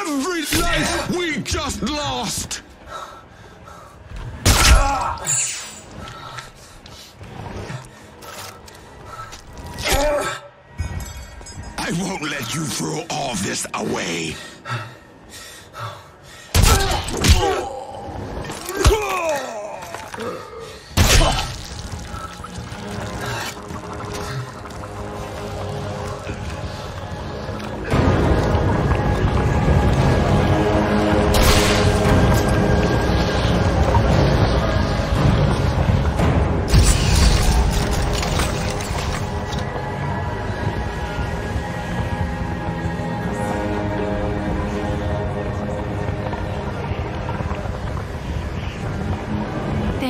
every life we just lost! I won't let you throw all this away.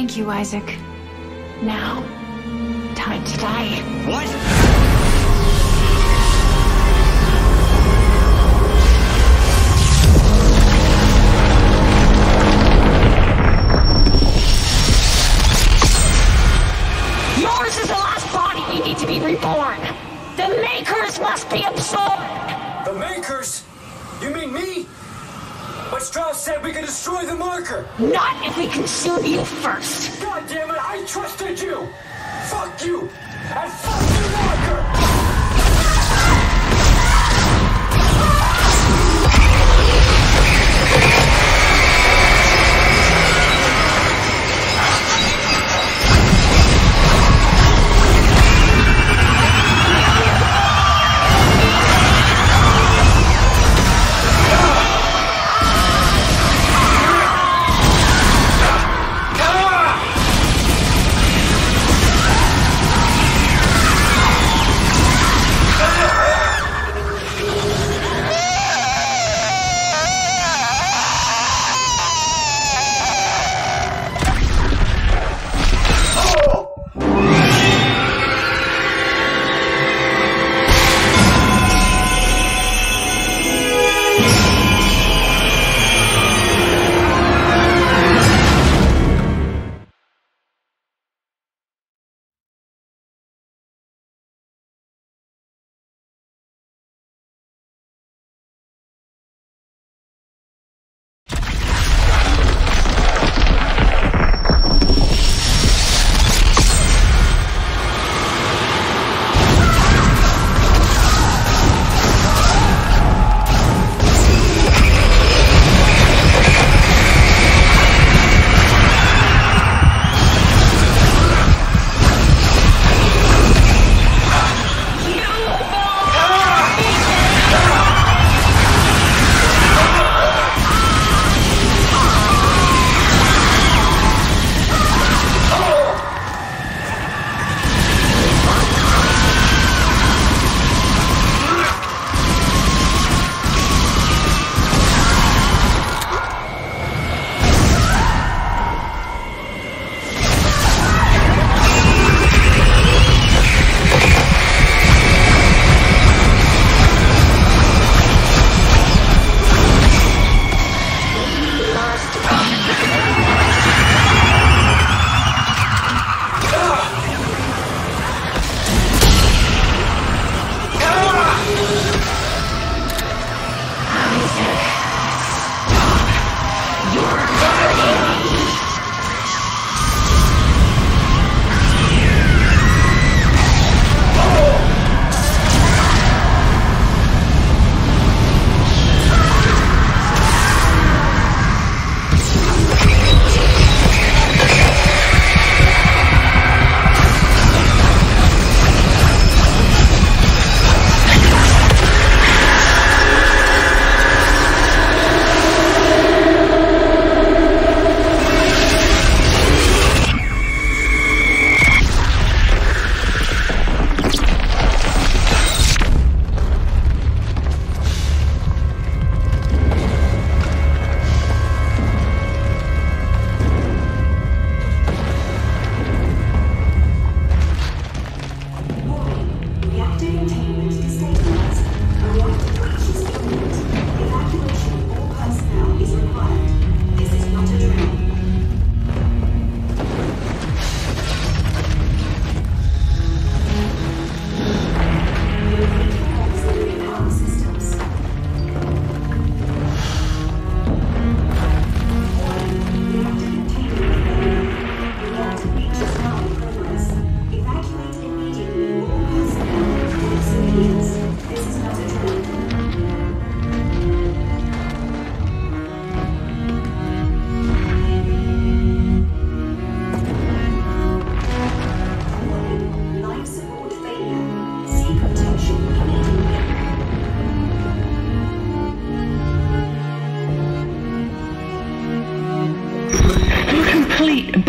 Thank you, Isaac. Now, time to die. What? Not if we consume you first! God damn it, I trusted you! Fuck you! And fuck you, Walker!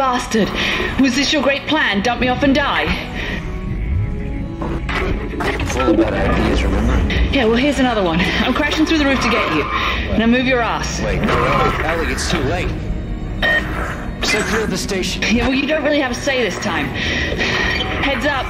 bastard! Was this your great plan? Dump me off and die? Full of bad ideas, remember? Yeah, well, here's another one. I'm crashing through the roof to get you. Now move your ass. Wait, no, Ellie, it's too late. So clear the station. Yeah, well, you don't really have a say this time. Heads up.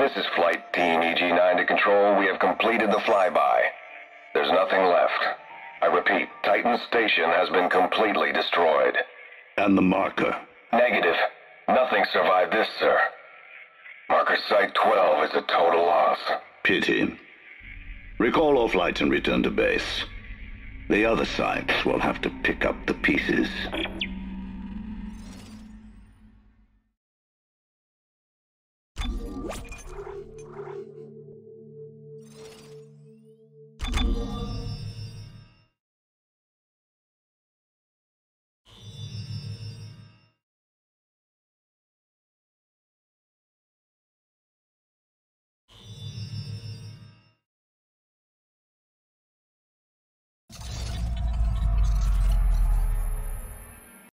This is Flight Team EG9 to Control. We have completed the flyby. There's nothing left. I repeat, Titan Station has been completely destroyed. And the marker? Negative. Nothing survived this, sir. Marker Site 12 is a total loss. Pity. Recall all flights and return to base. The other sites will have to pick up the pieces.